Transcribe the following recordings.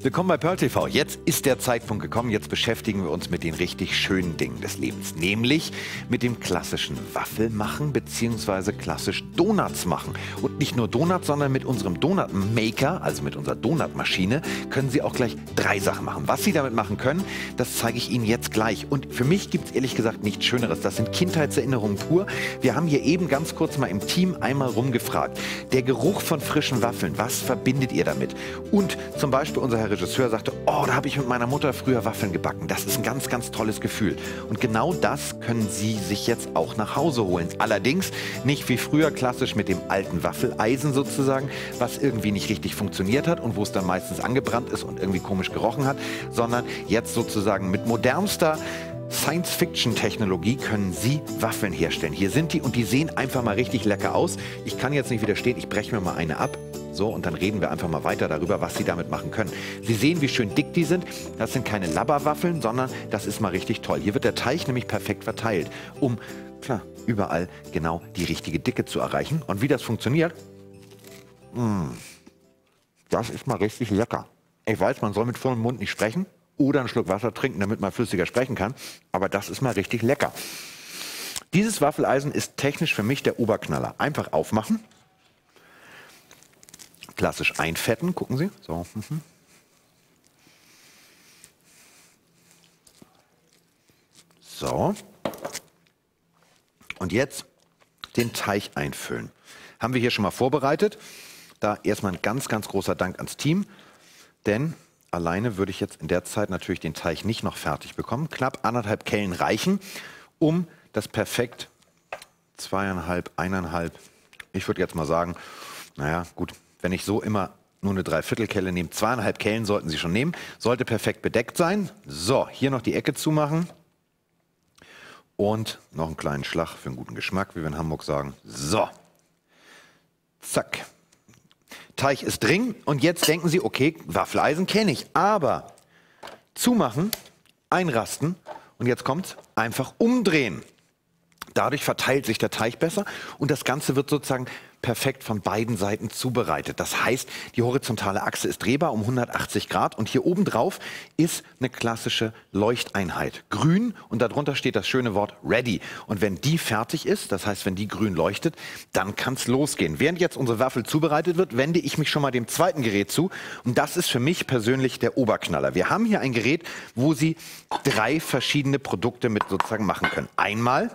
Willkommen bei Pearl TV. Jetzt ist der Zeitpunkt gekommen, jetzt beschäftigen wir uns mit den richtig schönen Dingen des Lebens, nämlich mit dem klassischen Waffelmachen bzw. klassisch Donuts machen. Und nicht nur Donuts, sondern mit unserem Donut-Maker, also mit unserer Donutmaschine, können Sie auch gleich drei Sachen machen. Was Sie damit machen können, das zeige ich Ihnen jetzt gleich. Und für mich gibt es ehrlich gesagt nichts Schöneres. Das sind Kindheitserinnerungen pur. Wir haben hier eben ganz kurz mal im Team einmal rumgefragt. Der Geruch von frischen Waffeln, was verbindet ihr damit? Und zum Beispiel unser Regisseur sagte, oh, da habe ich mit meiner Mutter früher Waffeln gebacken. Das ist ein ganz, ganz tolles Gefühl. Und genau das können Sie sich jetzt auch nach Hause holen. Allerdings nicht wie früher klassisch mit dem alten Waffeleisen sozusagen, was irgendwie nicht richtig funktioniert hat und wo es dann meistens angebrannt ist und irgendwie komisch gerochen hat, sondern jetzt sozusagen mit modernster Science-Fiction-Technologie können Sie Waffeln herstellen. Hier sind die und die sehen einfach mal richtig lecker aus. Ich kann jetzt nicht widerstehen, ich breche mir mal eine ab. So, und dann reden wir einfach mal weiter darüber, was Sie damit machen können. Sie sehen, wie schön dick die sind. Das sind keine Labberwaffeln, sondern das ist mal richtig toll. Hier wird der Teig nämlich perfekt verteilt, um, klar, überall genau die richtige Dicke zu erreichen. Und wie das funktioniert, das ist mal richtig lecker. Ich weiß, man soll mit vollem Mund nicht sprechen oder einen Schluck Wasser trinken, damit man flüssiger sprechen kann. Aber das ist mal richtig lecker. Dieses Waffeleisen ist technisch für mich der Oberknaller. Einfach aufmachen. Klassisch einfetten, gucken Sie. So. So. Und jetzt den Teig einfüllen. Haben wir hier schon mal vorbereitet. Da erstmal ein ganz, ganz großer Dank ans Team. Denn alleine würde ich jetzt in der Zeit natürlich den Teig nicht noch fertig bekommen. Knapp 1,5 Kellen reichen, um das perfekt 2,5, 1,5, ich würde jetzt mal sagen, naja, gut. Wenn ich so immer nur eine Dreiviertelkelle nehme, 2,5 Kellen sollten Sie schon nehmen. Sollte perfekt bedeckt sein. So, hier noch die Ecke zumachen. Und noch einen kleinen Schlag für einen guten Geschmack, wie wir in Hamburg sagen. So, zack. Teig ist drin. Und jetzt denken Sie, okay, Waffeleisen kenne ich. Aber zumachen, einrasten und jetzt kommt's, einfach umdrehen. Dadurch verteilt sich der Teig besser und das Ganze wird sozusagen perfekt von beiden Seiten zubereitet. Das heißt, die horizontale Achse ist drehbar um 180 Grad und hier oben drauf ist eine klassische Leuchteinheit. Grün und darunter steht das schöne Wort Ready. Und wenn die fertig ist, das heißt, wenn die grün leuchtet, dann kann es losgehen. Während jetzt unsere Waffel zubereitet wird, wende ich mich schon mal dem zweiten Gerät zu. Und das ist für mich persönlich der Oberknaller. Wir haben hier ein Gerät, wo Sie drei verschiedene Produkte mit sozusagen machen können. Einmal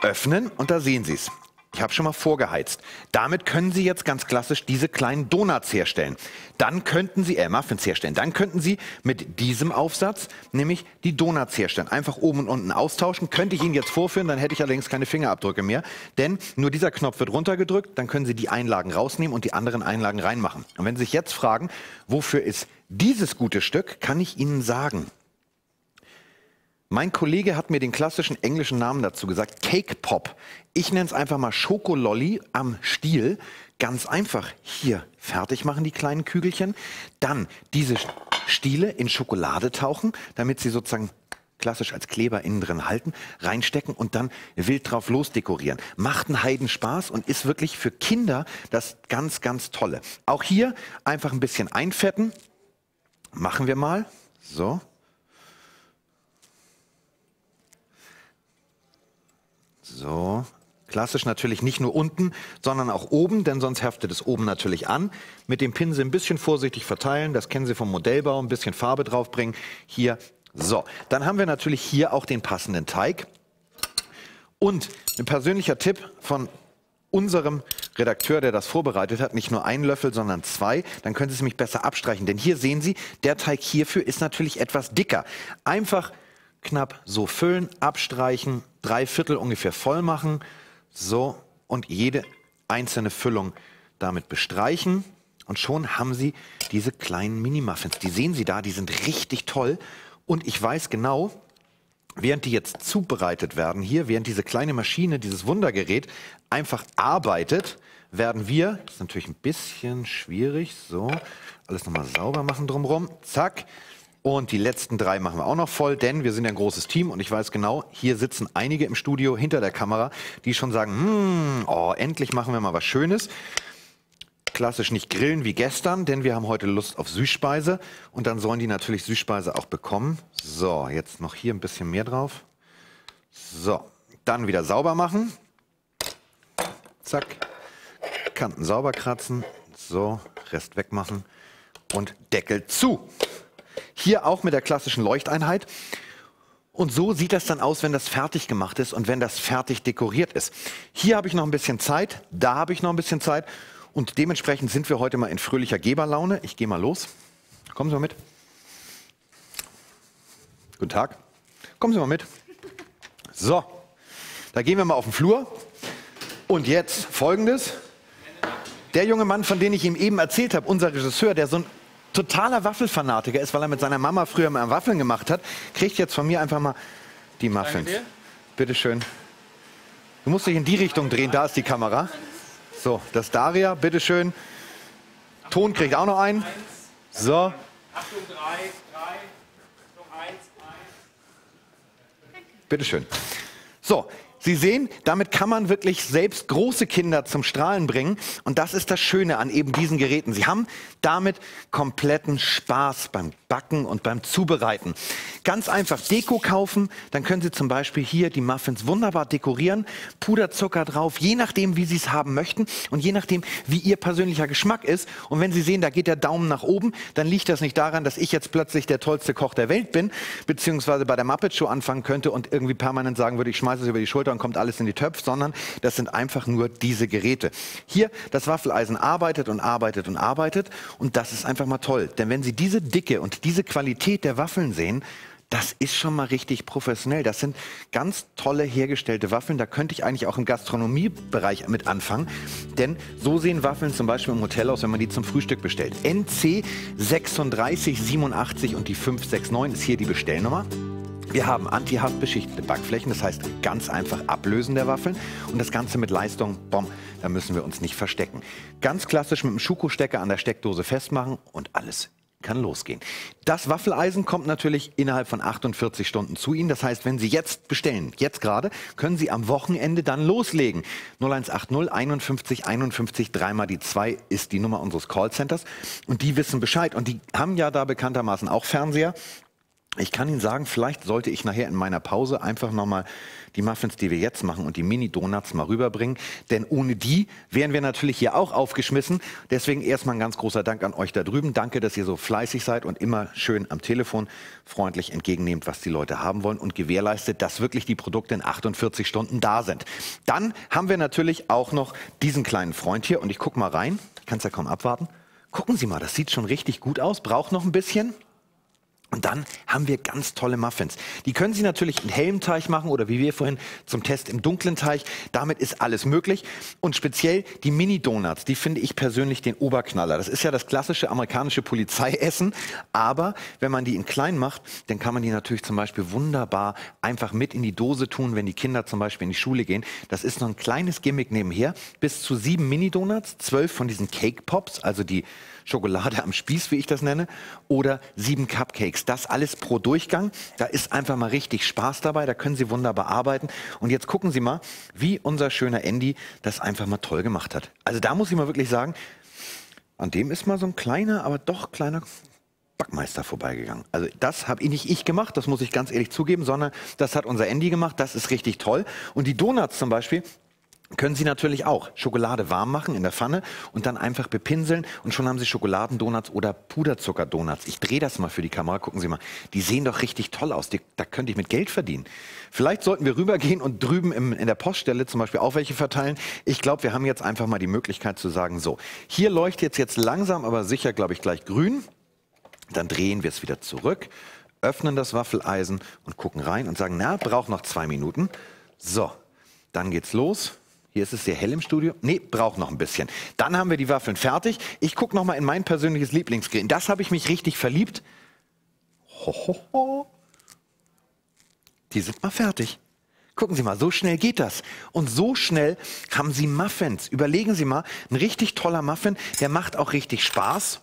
öffnen und da sehen Sie es. Ich habe schon mal vorgeheizt. Damit können Sie jetzt ganz klassisch diese kleinen Donuts herstellen. Dann könnten Sie, Muffins herstellen. Dann könnten Sie mit diesem Aufsatz nämlich die Donuts herstellen. Einfach oben und unten austauschen. Könnte ich Ihnen jetzt vorführen, dann hätte ich allerdings keine Fingerabdrücke mehr. Denn nur dieser Knopf wird runtergedrückt, dann können Sie die Einlagen rausnehmen und die anderen Einlagen reinmachen. Und wenn Sie sich jetzt fragen, wofür ist dieses gute Stück, kann ich Ihnen sagen. Mein Kollege hat mir den klassischen englischen Namen dazu gesagt, Cake Pop. Ich nenne es einfach mal Schokololli am Stiel. Ganz einfach hier fertig machen, die kleinen Kügelchen. Dann diese Stiele in Schokolade tauchen, damit sie sozusagen klassisch als Kleber innen drin halten, reinstecken und dann wild drauf losdekorieren. Macht einen Heidenspaß und ist wirklich für Kinder das ganz, ganz Tolle. Auch hier einfach ein bisschen einfetten. Machen wir mal. So. So, klassisch natürlich nicht nur unten, sondern auch oben, denn sonst heftet es oben natürlich an. Mit dem Pinsel ein bisschen vorsichtig verteilen, das kennen Sie vom Modellbau, ein bisschen Farbe draufbringen. Hier, so. Dann haben wir natürlich hier auch den passenden Teig. Und ein persönlicher Tipp von unserem Redakteur, der das vorbereitet hat, nicht nur einen Löffel, sondern zwei, dann können Sie es nämlich besser abstreichen. Denn hier sehen Sie, der Teig hierfür ist natürlich etwas dicker. Einfach knapp so füllen, abstreichen, 3/4 ungefähr voll machen, so und jede einzelne Füllung damit bestreichen und schon haben Sie diese kleinen Mini-Muffins. Die sehen Sie da, die sind richtig toll und ich weiß genau, während die jetzt zubereitet werden hier, während diese kleine Maschine, dieses Wundergerät einfach arbeitet, werden wir, das ist natürlich ein bisschen schwierig, so, alles nochmal sauber machen drumherum, zack. Und die letzten drei machen wir auch noch voll, denn wir sind ja ein großes Team und ich weiß genau, hier sitzen einige im Studio hinter der Kamera, die schon sagen, endlich machen wir mal was Schönes. klassisch nicht grillen wie gestern, denn wir haben heute Lust auf Süßspeise. Und dann sollen die natürlich Süßspeise auch bekommen. So, jetzt noch hier ein bisschen mehr drauf. So, dann wieder sauber machen. Zack. Kanten sauber kratzen. So, Rest wegmachen. Und Deckel zu. Hier auch mit der klassischen Leuchteinheit. Und so sieht das dann aus, wenn das fertig gemacht ist und wenn das fertig dekoriert ist. Hier habe ich noch ein bisschen Zeit, da habe ich noch ein bisschen Zeit. Und dementsprechend sind wir heute mal in fröhlicher Geberlaune. Ich gehe mal los. Kommen Sie mal mit. Guten Tag. Kommen Sie mal mit. So, da gehen wir mal auf den Flur. Und jetzt Folgendes. Der junge Mann, von dem ich ihm eben erzählt habe, unser Regisseur, der so ein totaler Waffelfanatiker ist, weil er mit seiner Mama früher mal Waffeln gemacht hat, kriegt jetzt von mir einfach mal die Muffins. Bitte schön. Du musst dich in die Richtung drehen, da ist die Kamera. So, das ist Daria, bitte schön. Ton kriegt auch noch einen. So. Achtung, 3, 3, 1, 1. Bitte schön. So. Sie sehen, damit kann man wirklich selbst große Kinder zum Strahlen bringen. Und das ist das Schöne an eben diesen Geräten. Sie haben damit kompletten Spaß beim Backen und beim Zubereiten. Ganz einfach Deko kaufen. Dann können Sie zum Beispiel hier die Muffins wunderbar dekorieren. Puderzucker drauf, je nachdem, wie Sie es haben möchten. Und je nachdem, wie Ihr persönlicher Geschmack ist. Und wenn Sie sehen, da geht der Daumen nach oben, dann liegt das nicht daran, dass ich jetzt plötzlich der tollste Koch der Welt bin. Beziehungsweise bei der Muppet Show anfangen könnte und irgendwie permanent sagen würde, ich schmeiße es über die Schulter und kommt alles in die Töpfe, sondern das sind einfach nur diese Geräte. Hier, das Waffeleisen arbeitet und arbeitet und arbeitet und das ist einfach mal toll. Denn wenn Sie diese Dicke und diese Qualität der Waffeln sehen, das ist schon mal richtig professionell. Das sind ganz tolle hergestellte Waffeln. Da könnte ich eigentlich auch im Gastronomiebereich mit anfangen. Denn so sehen Waffeln zum Beispiel im Hotel aus, wenn man die zum Frühstück bestellt. NC 3687 und die 569 ist hier die Bestellnummer. Wir haben antihaft beschichtete Backflächen, das heißt ganz einfach Ablösen der Waffeln und das Ganze mit Leistung, bom, da müssen wir uns nicht verstecken. Ganz klassisch mit dem Schuko-Stecker an der Steckdose festmachen und alles kann losgehen. Das Waffeleisen kommt natürlich innerhalb von 48 Stunden zu Ihnen. Das heißt, wenn Sie jetzt bestellen, jetzt gerade, können Sie am Wochenende dann loslegen. 0180 51 51 3 die 2 ist die Nummer unseres Callcenters und die wissen Bescheid und die haben ja da bekanntermaßen auch Fernseher. Ich kann Ihnen sagen, vielleicht sollte ich nachher in meiner Pause einfach nochmal die Muffins, die wir jetzt machen und die Mini-Donuts mal rüberbringen. Denn ohne die wären wir natürlich hier auch aufgeschmissen. Deswegen erstmal ein ganz großer Dank an euch da drüben. Danke, dass ihr so fleißig seid und immer schön am Telefon freundlich entgegennehmt, was die Leute haben wollen und gewährleistet, dass wirklich die Produkte in 48 Stunden da sind. Dann haben wir natürlich auch noch diesen kleinen Freund hier und ich gucke mal rein. Ich kann es ja kaum abwarten. Gucken Sie mal, das sieht schon richtig gut aus. Braucht noch ein bisschen. Und dann haben wir ganz tolle Muffins. Die können Sie natürlich in hellem Teig machen oder wie wir vorhin zum Test im dunklen Teig. Damit ist alles möglich. Und speziell die Mini-Donuts, die finde ich persönlich den Oberknaller. Das ist ja das klassische amerikanische Polizeiessen. Aber wenn man die in klein macht, dann kann man die natürlich zum Beispiel wunderbar einfach mit in die Dose tun, wenn die Kinder zum Beispiel in die Schule gehen. Das ist noch ein kleines Gimmick nebenher. Bis zu 7 Mini-Donuts, 12 von diesen Cake-Pops, also die Schokolade am Spieß, wie ich das nenne, oder 7 Cupcakes. Das alles pro Durchgang. Da ist einfach mal richtig Spaß dabei. Da können Sie wunderbar arbeiten. Und jetzt gucken Sie mal, wie unser schöner Andy das einfach mal toll gemacht hat. Also da muss ich mal wirklich sagen, an dem ist mal so ein kleiner, aber doch kleiner Backmeister vorbeigegangen. Also das habe nicht ich gemacht, das muss ich ganz ehrlich zugeben, sondern das hat unser Andy gemacht. Das ist richtig toll. Und die Donuts zum Beispiel können Sie natürlich auch Schokolade warm machen in der Pfanne und dann einfach bepinseln und schon haben Sie Schokoladendonuts oder Puderzuckerdonuts. Ich drehe das mal für die Kamera, gucken Sie mal. Die sehen doch richtig toll aus, da könnte ich mit Geld verdienen. Vielleicht sollten wir rübergehen und drüben in der Poststelle zum Beispiel auch welche verteilen. Ich glaube, wir haben jetzt einfach mal die Möglichkeit zu sagen, so, hier leuchtet jetzt langsam, aber sicher, glaube ich, gleich grün. Dann drehen wir es wieder zurück, öffnen das Waffeleisen und gucken rein und sagen, na, braucht noch 2 Minuten. So, dann geht's los. Hier ist es sehr hell im Studio. Nee, braucht noch ein bisschen. Dann haben wir die Waffeln fertig. Ich gucke noch mal in mein persönliches Lieblingsgrill. In das habe ich mich richtig verliebt. Hohoho. Die sind mal fertig. Gucken Sie mal, so schnell geht das. Und so schnell haben Sie Muffins. Überlegen Sie mal, ein richtig toller Muffin, der macht auch richtig Spaß.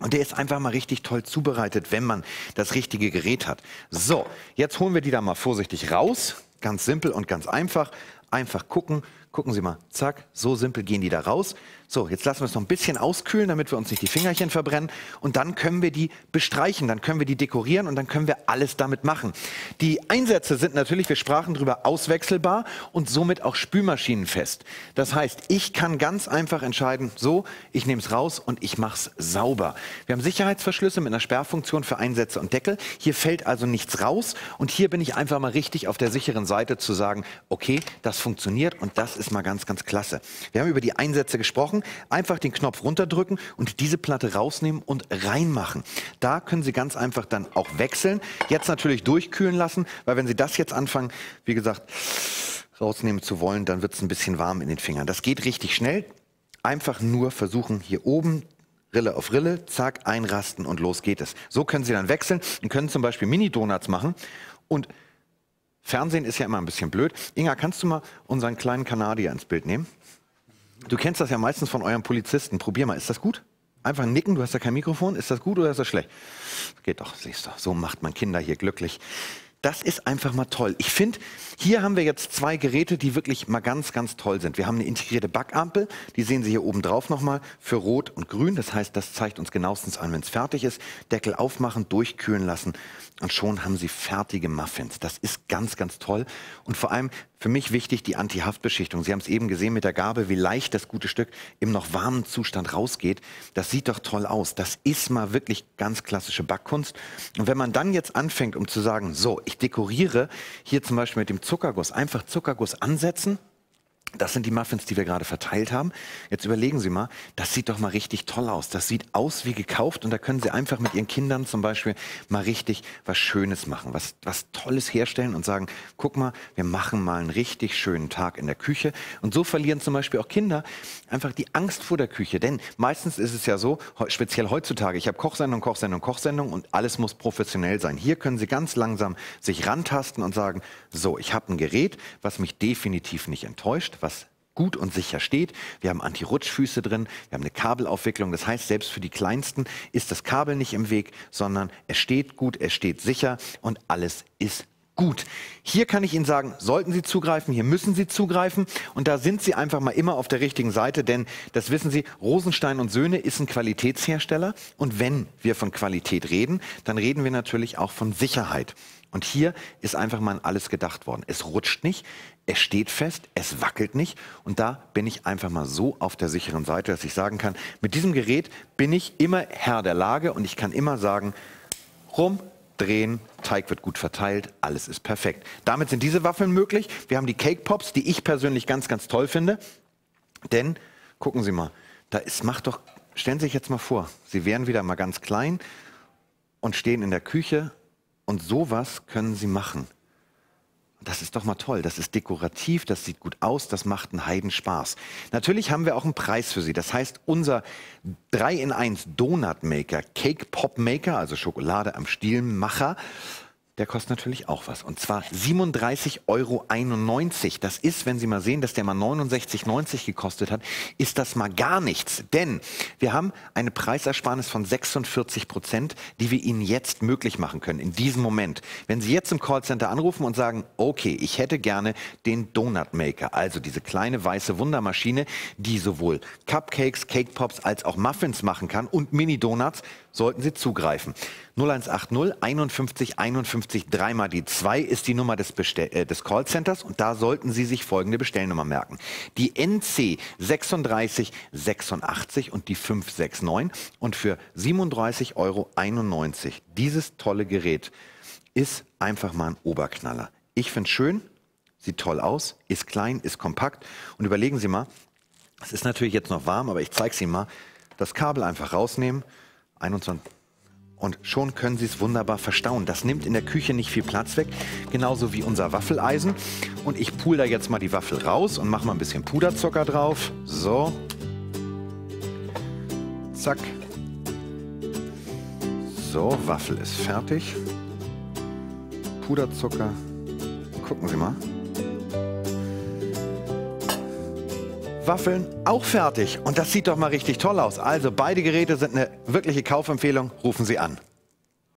Und der ist einfach mal richtig toll zubereitet, wenn man das richtige Gerät hat. So, jetzt holen wir die da mal vorsichtig raus. Ganz simpel und ganz einfach. Einfach gucken. Gucken Sie mal, zack, so simpel gehen die da raus. So, jetzt lassen wir es noch ein bisschen auskühlen, damit wir uns nicht die Fingerchen verbrennen. Und dann können wir die bestreichen, dann können wir die dekorieren und dann können wir alles damit machen. Die Einsätze sind natürlich, wir sprachen drüber, auswechselbar und somit auch spülmaschinenfest. Das heißt, ich kann ganz einfach entscheiden, so, ich nehme es raus und ich mache es sauber. Wir haben Sicherheitsverschlüsse mit einer Sperrfunktion für Einsätze und Deckel. Hier fällt also nichts raus und hier bin ich einfach mal richtig auf der sicheren Seite zu sagen, okay, das funktioniert und das ist mal ganz, ganz klasse. Wir haben über die Einsätze gesprochen. Einfach den Knopf runterdrücken und diese Platte rausnehmen und reinmachen. Da können Sie ganz einfach dann auch wechseln. Jetzt natürlich durchkühlen lassen, weil wenn Sie das jetzt anfangen, wie gesagt, rausnehmen zu wollen, dann wird es ein bisschen warm in den Fingern. Das geht richtig schnell. Einfach nur versuchen, hier oben Rille auf Rille, zack, einrasten und los geht es. So können Sie dann wechseln und können zum Beispiel Mini-Donuts machen. Und Fernsehen ist ja immer ein bisschen blöd. Inga, kannst du mal unseren kleinen Kanadier ins Bild nehmen? Du kennst das ja meistens von euren Polizisten. Probier mal, ist das gut? Einfach nicken, du hast ja kein Mikrofon. Ist das gut oder ist das schlecht? Geht doch, siehst du. So macht man Kinder hier glücklich. Das ist einfach mal toll. Ich finde, hier haben wir jetzt zwei Geräte, die wirklich mal ganz, ganz toll sind. Wir haben eine integrierte Backampel, die sehen Sie hier oben drauf nochmal, für Rot und Grün. Das heißt, das zeigt uns genauestens an, wenn es fertig ist. Deckel aufmachen, durchkühlen lassen und schon haben Sie fertige Muffins. Das ist ganz, ganz toll. Und vor allem für mich wichtig, die Anti-Haft-Beschichtung. Sie haben es eben gesehen mit der Gabel, wie leicht das gute Stück im noch warmen Zustand rausgeht. Das sieht doch toll aus. Das ist mal wirklich ganz klassische Backkunst. Und wenn man dann jetzt anfängt, um zu sagen, so, ich dekoriere hier zum Beispiel mit dem Zuckerguss. Einfach Zuckerguss ansetzen. Das sind die Muffins, die wir gerade verteilt haben. Jetzt überlegen Sie mal, das sieht doch mal richtig toll aus. Das sieht aus wie gekauft und da können Sie einfach mit Ihren Kindern zum Beispiel mal richtig was Schönes machen, was Tolles herstellen und sagen, guck mal, wir machen mal einen richtig schönen Tag in der Küche. Und so verlieren zum Beispiel auch Kinder einfach die Angst vor der Küche. Denn meistens ist es ja so, speziell heutzutage, ich habe Kochsendung, Kochsendung, Kochsendung und alles muss professionell sein. Hier können Sie ganz langsam sich rantasten und sagen, so, ich habe ein Gerät, was mich definitiv nicht enttäuscht, was gut und sicher steht. Wir haben Anti-Rutschfüße drin, wir haben eine Kabelaufwicklung. Das heißt, selbst für die Kleinsten ist das Kabel nicht im Weg, sondern es steht gut, es steht sicher und alles ist gut. Hier kann ich Ihnen sagen, sollten Sie zugreifen, hier müssen Sie zugreifen und da sind Sie einfach mal immer auf der richtigen Seite, denn das wissen Sie, Rosenstein und Söhne ist ein Qualitätshersteller und wenn wir von Qualität reden, dann reden wir natürlich auch von Sicherheit. Und hier ist einfach mal an alles gedacht worden. Es rutscht nicht, es steht fest, es wackelt nicht. Und da bin ich einfach mal so auf der sicheren Seite, dass ich sagen kann, mit diesem Gerät bin ich immer Herr der Lage und ich kann immer sagen, rumdrehen, Teig wird gut verteilt, alles ist perfekt. Damit sind diese Waffeln möglich. Wir haben die Cake Pops, die ich persönlich ganz, ganz toll finde. Denn, gucken Sie mal, da ist, macht doch, stellen Sie sich jetzt mal vor, Sie wären wieder mal ganz klein und stehen in der Küche. Und sowas können Sie machen. Das ist doch mal toll. Das ist dekorativ, das sieht gut aus, das macht einen Heidenspaß. Natürlich haben wir auch einen Preis für Sie. Das heißt, unser 3-in-1 Donut Maker, Cake Pop Maker, also Schokolade am Stielmacher, der kostet natürlich auch was. Und zwar 37,91 Euro. Das ist, wenn Sie mal sehen, dass der mal 69,90 gekostet hat, ist das mal gar nichts. Denn wir haben eine Preisersparnis von 46%, die wir Ihnen jetzt möglich machen können, in diesem Moment. Wenn Sie jetzt im Callcenter anrufen und sagen, okay, ich hätte gerne den Donut Maker, also diese kleine weiße Wundermaschine, die sowohl Cupcakes, Cake Pops als auch Muffins machen kann und Mini-Donuts, sollten Sie zugreifen. 0180 51 51 3 die 2 ist die Nummer des Callcenters und da sollten Sie sich folgende Bestellnummer merken. Die NC 36 86 und die 569 und für 37,91 Euro dieses tolle Gerät ist einfach mal ein Oberknaller. Ich finde es schön, sieht toll aus, ist klein, ist kompakt und überlegen Sie mal, es ist natürlich jetzt noch warm, aber ich zeige es Ihnen mal, das Kabel einfach rausnehmen, 21. Und schon können Sie es wunderbar verstauen. Das nimmt in der Küche nicht viel Platz weg, genauso wie unser Waffeleisen. Und ich pule da jetzt mal die Waffel raus und mache mal ein bisschen Puderzucker drauf. So. Zack. So, Waffel ist fertig. Puderzucker. Gucken Sie mal. Waffeln auch fertig und das sieht doch mal richtig toll aus. Also beide Geräte sind eine wirkliche Kaufempfehlung, rufen Sie an.